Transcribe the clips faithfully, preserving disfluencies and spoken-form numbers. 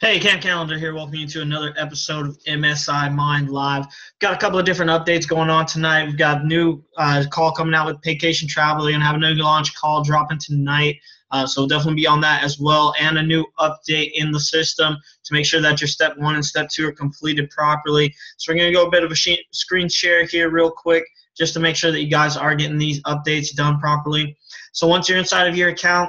Hey, Cam Callender here. Welcome you to another episode of M S I Mind Live. Got a couple of different updates going on tonight. We've got a new uh, call coming out with Paycation Travel. They're going to have a new launch call dropping tonight. Uh, so definitely be on that as well. And a new update in the system to make sure that your step one and step two are completed properly. So we're going to go a bit of a she- screen share here real quick, just to make sure that you guys are getting these updates done properly. So once you're inside of your account,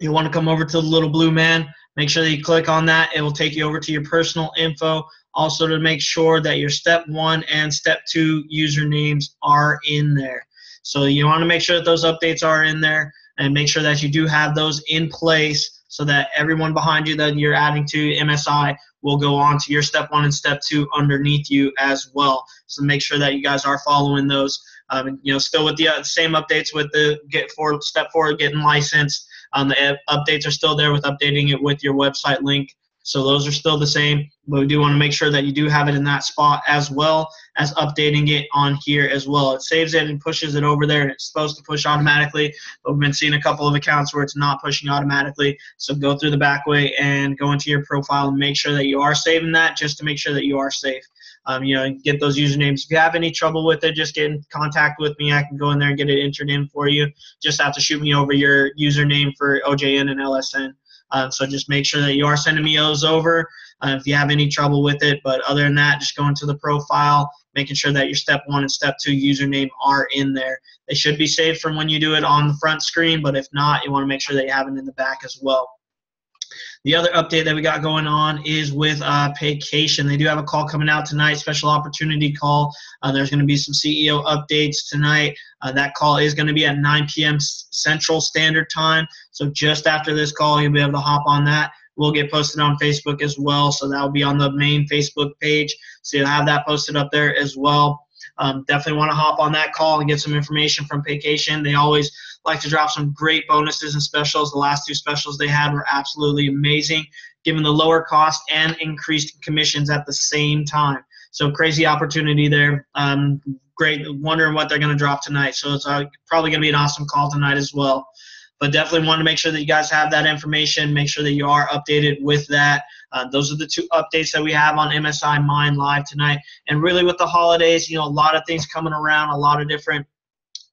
you want to come over to the little blue man. Make sure that you click on that. It will take you over to your personal info. Also, to make sure that your step one and step two usernames are in there. So you want to make sure that those updates are in there and make sure that you do have those in place so that everyone behind you that you're adding to M S I will go on to your step one and step two underneath you as well. So make sure that you guys are following those. Um, you know, still with the uh, same updates with the get for step four, getting licensed. Um, the updates are still there with updating it with your website link. So those are still the same, but we do want to make sure that you do have it in that spot as well as updating it on here as well. It saves it and pushes it over there, and it's supposed to push automatically, but we've been seeing a couple of accounts where it's not pushing automatically. So go through the back way and go into your profile and make sure that you are saving that, just to make sure that you are safe. Um, you know, get those usernames. If you have any trouble with it, just get in contact with me. I can go in there and get it entered in for you. Just have to shoot me over your username for O J N and L S N. Uh, so just make sure that you are sending me those over uh, if you have any trouble with it. But other than that, just go into the profile, making sure that your step one and step two username are in there. They should be saved from when you do it on the front screen, but if not, you want to make sure that you have it in the back as well. The other update that we got going on is with uh, Paycation. They do have a call coming out tonight, special opportunity call. Uh, there's going to be some C E O updates tonight. Uh, that call is going to be at nine P M Central Standard Time. So just after this call, you'll be able to hop on that. We'll get posted on Facebook as well. So that will be on the main Facebook page. So you'll have that posted up there as well. Um, definitely want to hop on that call and get some information from Paycation. They always like to drop some great bonuses and specials. The last two specials they had were absolutely amazing, given the lower cost and increased commissions at the same time. So crazy opportunity there. Um, great. Wondering what they're going to drop tonight. So it's uh, probably going to be an awesome call tonight as well. But definitely want to make sure that you guys have that information. Make sure that you are updated with that. Uh, those are the two updates that we have on M S I Mind Live tonight. And really with the holidays, you know, a lot of things coming around, a lot of different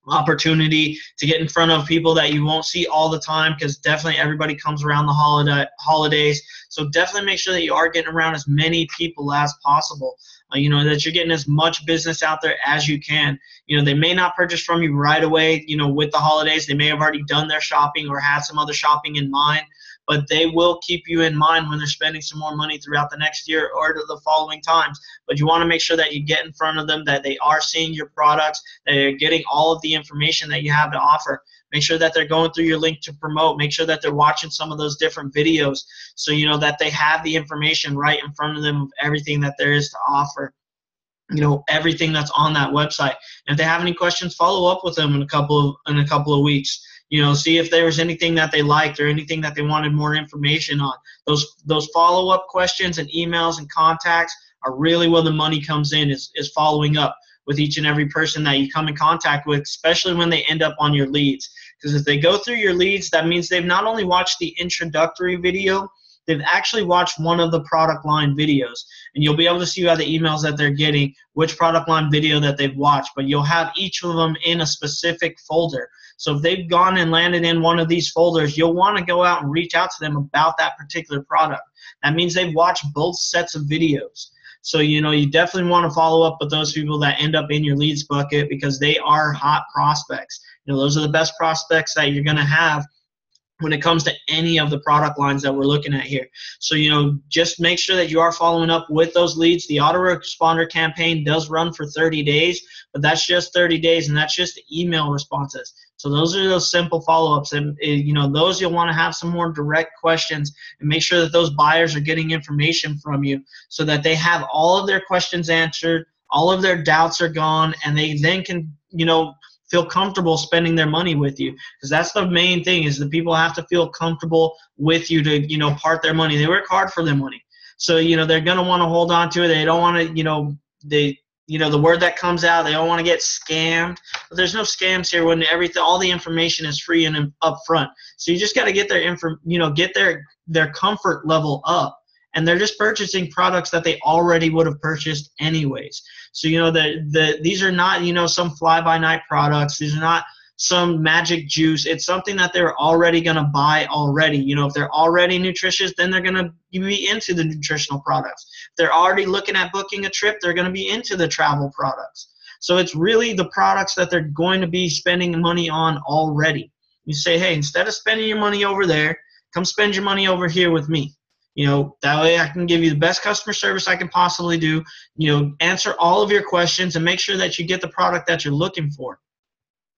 opportunity to get in front of people that you won't see all the time, because definitely everybody comes around the holiday holidays. So definitely make sure that you are getting around as many people as possible. Uh, you know, that you're getting as much business out there as you can. You know, they may not purchase from you right away, you know, with the holidays. They may have already done their shopping or had some other shopping in mind, but they will keep you in mind when they're spending some more money throughout the next year or to the following times. But you want to make sure that you get in front of them, that they are seeing your products, that they're getting all of the information that you have to offer. Make sure that they're going through your link to promote. Make sure that they're watching some of those different videos so you know that they have the information right in front of them of everything that there is to offer. You know, everything that's on that website. And if they have any questions, follow up with them in a couple of, in a couple of weeks. You know, see if there was anything that they liked or anything that they wanted more information on. Those those follow-up questions and emails and contacts are really where the money comes in, is, is following up with each and every person that you come in contact with, especially when they end up on your leads. Because if they go through your leads, that means they've not only watched the introductory video, they've actually watched one of the product line videos. And you'll be able to see by the emails that they're getting which product line video that they've watched. But you'll have each of them in a specific folder. So if they've gone and landed in one of these folders, you'll want to go out and reach out to them about that particular product. That means they've watched both sets of videos. So, you know, you definitely want to follow up with those people that end up in your leads bucket, because they are hot prospects. You know, those are the best prospects that you're going to have when it comes to any of the product lines that we're looking at here. So, you know, just make sure that you are following up with those leads. The autoresponder campaign does run for thirty days, but that's just thirty days, and that's just email responses. So those are those simple follow-ups, and, you know, those you'll want to have some more direct questions and make sure that those buyers are getting information from you so that they have all of their questions answered, all of their doubts are gone, and they then can, you know, feel comfortable spending their money with you. Because that's the main thing, is the people have to feel comfortable with you to, you know, part their money. They work hard for their money. So, you know, they're going to want to hold on to it. They don't want to, you know, they, you know, the word that comes out, they don't want to get scammed. But there's no scams here when everything, all the information is free and up front. So you just got to get their info, you know, get their, their comfort level up and they're just purchasing products that they already would have purchased anyways. So, you know, the, the, these are not, you know, some fly-by-night products. These are not some magic juice. It's something that they're already going to buy already. You know, if they're already nutritious, then they're going to be into the nutritional products. If they're already looking at booking a trip, they're going to be into the travel products. So it's really the products that they're going to be spending money on already. You say, hey, instead of spending your money over there, come spend your money over here with me. You know, that way I can give you the best customer service I can possibly do, you know, answer all of your questions and make sure that you get the product that you're looking for.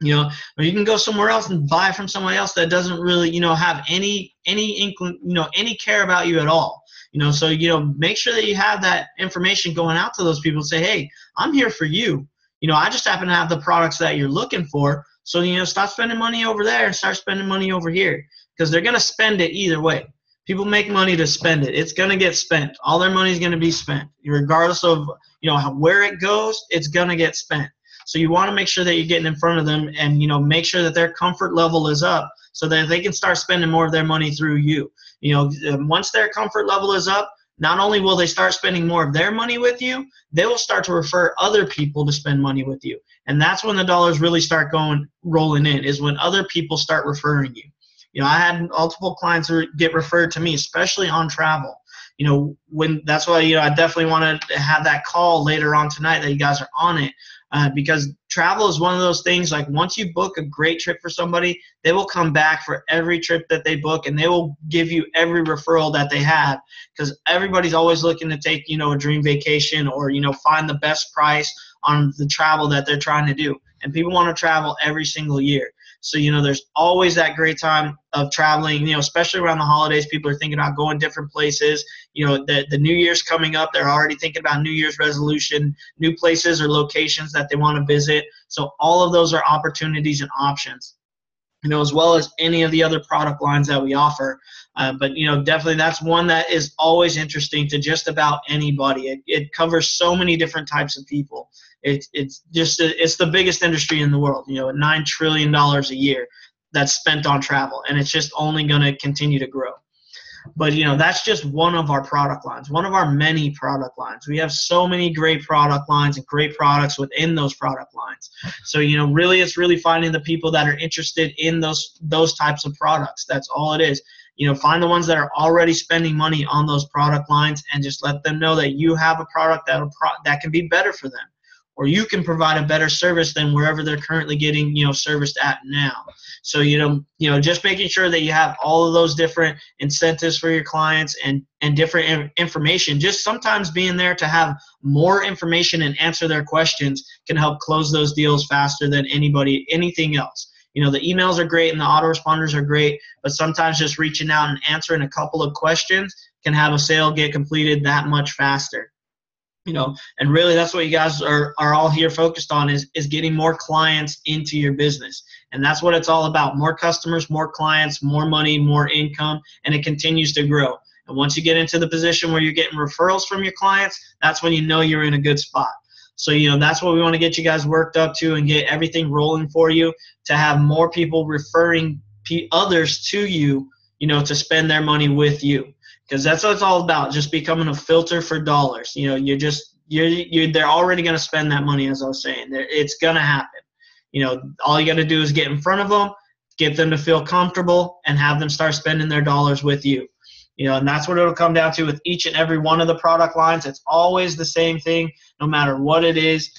You know, or you can go somewhere else and buy from someone else that doesn't really, you know, have any, any inkling, you know, any care about you at all. You know, so, you know, make sure that you have that information going out to those people and say, hey, I'm here for you. You know, I just happen to have the products that you're looking for. So, you know, stop spending money over there and start spending money over here, because they're going to spend it either way. People make money to spend it. It's going to get spent. All their money is going to be spent. Regardless of, you know, where it goes, it's going to get spent. So you want to make sure that you're getting in front of them and, you know, make sure that their comfort level is up so that they can start spending more of their money through you. You know, once their comfort level is up, not only will they start spending more of their money with you, they will start to refer other people to spend money with you. And that's when the dollars really start going, rolling in, is when other people start referring you. You know, I had multiple clients who get referred to me, especially on travel. You know, when that's why, you know, I definitely want to have that call later on tonight that you guys are on it. Uh, because travel is one of those things, like once you book a great trip for somebody, they will come back for every trip that they book, and they will give you every referral that they have, because everybody's always looking to take, you know, a dream vacation or, you know, find the best price on the travel that they're trying to do. And people want to travel every single year. So, you know, there's always that great time of traveling, you know, especially around the holidays. People are thinking about going different places. You know, the, the New Year's coming up, they're already thinking about New Year's resolution, new places or locations that they want to visit. So all of those are opportunities and options, you know, as well as any of the other product lines that we offer. Uh, but, you know, definitely that's one that is always interesting to just about anybody. It, it covers so many different types of people. It's, it's just it's the biggest industry in the world, you know, at nine trillion dollars a year that's spent on travel, and it's just only going to continue to grow. But, you know, that's just one of our product lines, one of our many product lines. We have so many great product lines and great products within those product lines. So, you know, really it's really finding the people that are interested in those those types of products. That's all it is. You know, find the ones that are already spending money on those product lines and just let them know that you have a product that'll pro that can be better for them. Or you can provide a better service than wherever they're currently getting, you know, serviced at now. So, you know, you know, just making sure that you have all of those different incentives for your clients and, and different information. Just sometimes being there to have more information and answer their questions can help close those deals faster than anybody, anything else. You know, the emails are great and the autoresponders are great, but sometimes just reaching out and answering a couple of questions can have a sale get completed that much faster. You know, and really that's what you guys are, are all here focused on is, is getting more clients into your business. And that's what it's all about. More customers, more clients, more money, more income, and it continues to grow. And once you get into the position where you're getting referrals from your clients, that's when you know you're in a good spot. So, you know, that's what we want to get you guys worked up to and get everything rolling for you to have more people referring others to you, you know, to spend their money with you. Because that's what it's all about, just becoming a filter for dollars. You know, you're just, you're, you're, they're already going to spend that money, as I was saying. They're, it's going to happen. You know, all you got to do is get in front of them, get them to feel comfortable, and have them start spending their dollars with you. You know, and that's what it'll come down to with each and every one of the product lines. It's always the same thing, no matter what it is,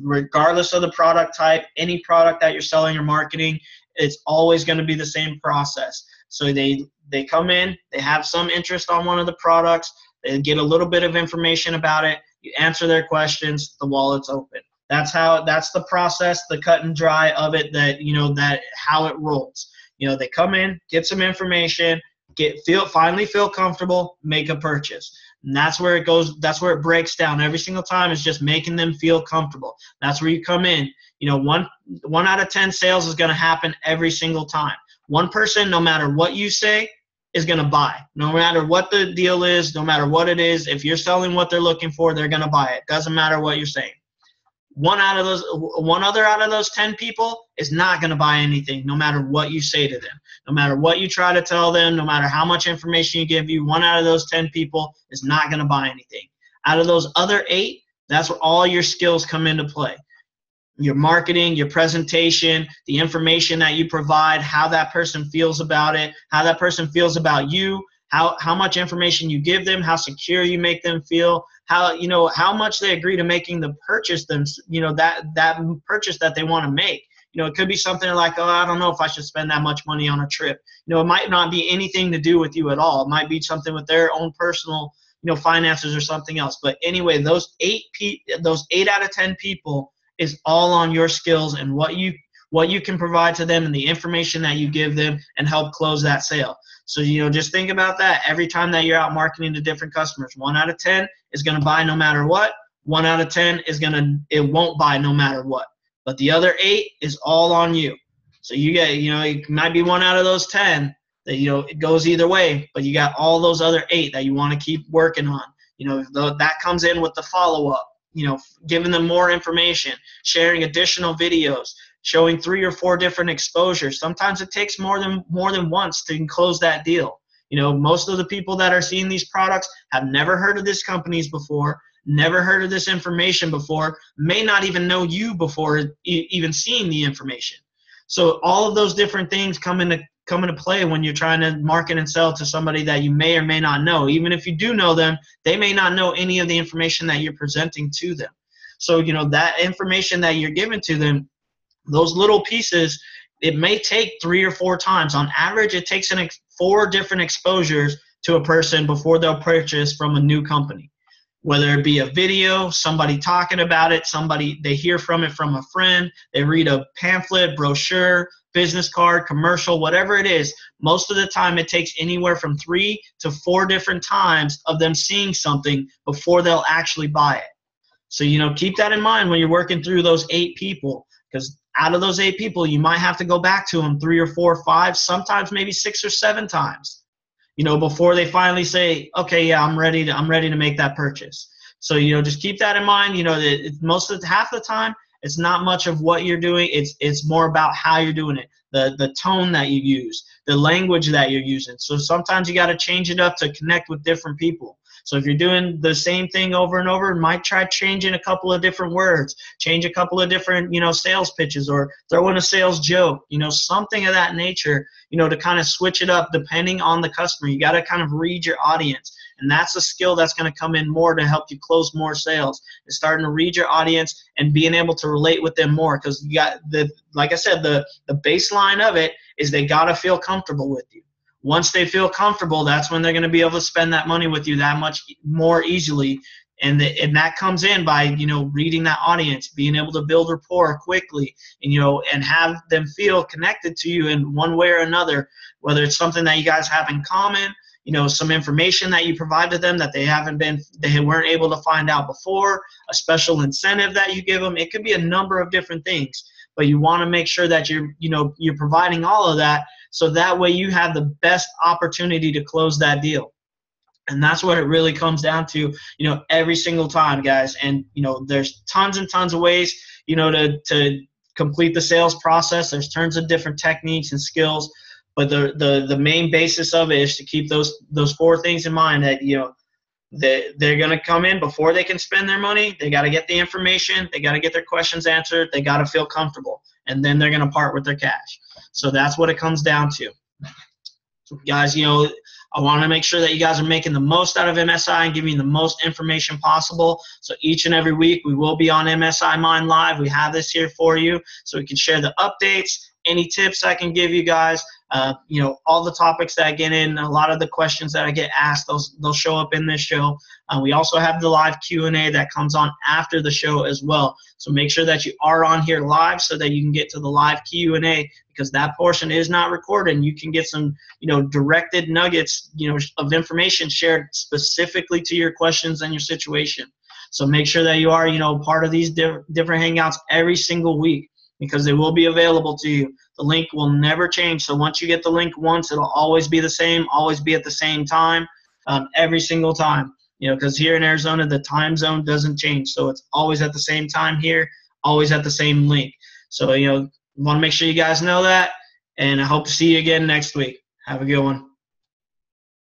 regardless of the product type, any product that you're selling or marketing, it's always going to be the same process. So they they come in, they have some interest on one of the products, they get a little bit of information about it, you answer their questions, the wallet's open. That's how, that's the process, the cut and dry of it, that, you know, that how it rolls. You know, they come in, get some information, get feel finally feel comfortable, make a purchase. And that's where it goes, that's where it breaks down every single time, is just making them feel comfortable. That's where you come in. You know, one one out of ten sales is going to happen every single time. One person, no matter what you say, is going to buy. No matter what the deal is, no matter what it is, if you're selling what they're looking for, they're going to buy it. Doesn't matter what you're saying. one out of those, one other out of those ten people is not going to buy anything, no matter what you say to them, no matter what you try to tell them, no matter how much information you give you, one out of those ten people is not going to buy anything. Out of those other eight, that's where all your skills come into play. Your marketing, your presentation, the information that you provide, how that person feels about it, how that person feels about you, how, how much information you give them, how secure you make them feel, how, you know, how much they agree to making the purchase them, you know, that, that purchase that they want to make. You know, it could be something like, oh, I don't know if I should spend that much money on a trip. You know, it might not be anything to do with you at all. It might be something with their own personal, you know, finances or something else. But anyway, those eight, pe those eight out of ten people is all on your skills and what you what you can provide to them and the information that you give them and help close that sale. So, you know, just think about that. Every time that you're out marketing to different customers, one out of ten is going to buy no matter what. One out of ten is going to, it won't buy no matter what. But the other eight is all on you. So you get, you know, it might be one out of those ten that, you know, it goes either way, but you got all those other eight that you want to keep working on. You know, that comes in with the follow-up. You know, giving them more information, sharing additional videos, showing three or four different exposures. Sometimes it takes more than more than once to close that deal. You know, most of the people that are seeing these products have never heard of these companies before, never heard of this information before, may not even know you before e- even seeing the information. So all of those different things come into come into play when you're trying to market and sell to somebody that you may or may not know. Even if you do know them, they may not know any of the information that you're presenting to them. So, you know, that information that you're giving to them, those little pieces, it may take three or four times. On average, it takes an ex four different exposures to a person before they'll purchase from a new company. Whether it be a video, somebody talking about it, somebody, they hear from it from a friend, they read a pamphlet, brochure, business card, commercial, whatever it is, most of the time it takes anywhere from three to four different times of them seeing something before they'll actually buy it. So, you know, keep that in mind when you're working through those eight people, because out of those eight people, you might have to go back to them three or four or five, sometimes maybe six or seven times, you know, before they finally say, okay, yeah, I'm ready to, I'm ready to make that purchase. So, you know, just keep that in mind. You know, that most of the, half the time, it's not much of what you're doing. It's, it's more about how you're doing it, the, the tone that you use, the language that you're using. So sometimes you got to change it up to connect with different people. So if you're doing the same thing over and over, might try changing a couple of different words, change a couple of different, you know, sales pitches, or throw in a sales joke, you know, something of that nature, you know, to kind of switch it up depending on the customer. You got to kind of read your audience. And that's a skill that's going to come in more to help you close more sales. It's starting to read your audience and being able to relate with them more, because you got the, like I said, the, the baseline of it is they got to feel comfortable with you. Once they feel comfortable, that's when they're going to be able to spend that money with you that much more easily. And, the, and that comes in by, you know, reading that audience, being able to build rapport quickly, and, you know, and have them feel connected to you in one way or another, whether it's something that you guys have in common, you know, some information that you provide to them that they haven't been, they weren't able to find out before, a special incentive that you give them. It could be a number of different things, but you want to make sure that you're, you know, you're providing all of that. So that way you have the best opportunity to close that deal. And that's what it really comes down to, you know, every single time, guys. And, you know, there's tons and tons of ways, you know, to, to complete the sales process. There's tons of different techniques and skills. But the, the, the main basis of it is to keep those those four things in mind, that, you know, they, they're going to come in before they can spend their money. They got to get the information. They got to get their questions answered. They got to feel comfortable. And then they're going to part with their cash. So that's what it comes down to. So guys, you know, I want to make sure that you guys are making the most out of M S I and giving you the most information possible. So each and every week we will be on M S I Mind Live. We have this here for you so we can share the updates, any tips I can give you guys. Uh, you know, all the topics that I get in, a lot of the questions that I get asked, those they'll show up in this show. Uh, we also have the live Q and A that comes on after the show as well. So make sure that you are on here live so that you can get to the live Q and A, because that portion is not recorded, and you can get some, you know, directed nuggets, you know, of information shared specifically to your questions and your situation. So make sure that you are, you know, part of these diff different Hangouts every single week, because they will be available to you. The link will never change. So once you get the link once, it'll always be the same, always be at the same time, um, every single time. You know, because here in Arizona, the time zone doesn't change. So it's always at the same time here, always at the same link. So, you know, want to make sure you guys know that, and I hope to see you again next week. Have a good one.